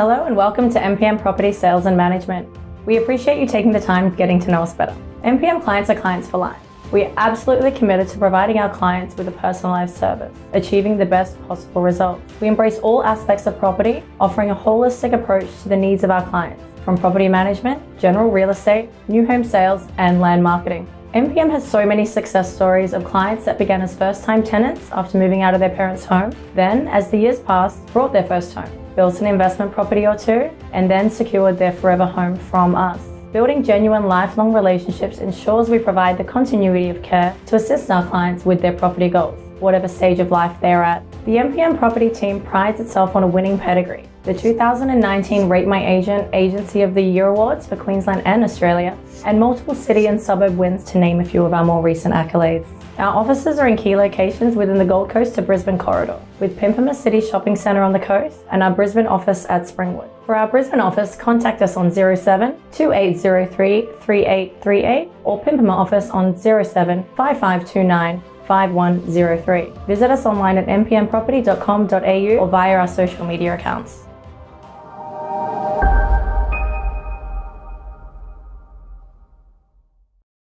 Hello and welcome to MPM Property Sales and Management. We appreciate you taking the time getting to know us better. MPM clients are clients for life. We are absolutely committed to providing our clients with a personalised service, achieving the best possible results. We embrace all aspects of property, offering a holistic approach to the needs of our clients, from property management, general real estate, new home sales and land marketing. MPM has so many success stories of clients that began as first-time tenants after moving out of their parents' home, then, as the years passed, brought their first home, built an investment property or two, and then secured their forever home from us. Building genuine lifelong relationships ensures we provide the continuity of care to assist our clients with their property goals, whatever stage of life they're at. The MPM property team prides itself on a winning pedigree. The 2019 Rate My Agent Agency of the Year Awards for Queensland and Australia, and multiple city and suburb wins to name a few of our more recent accolades. Our offices are in key locations within the Gold Coast to Brisbane corridor, with Pimpama City Shopping Centre on the coast and our Brisbane office at Springwood. For our Brisbane office, contact us on 07 2803 3838 or Pimpama office on 07 5529 5103. Visit us online at mpmproperty.com.au or via our social media accounts.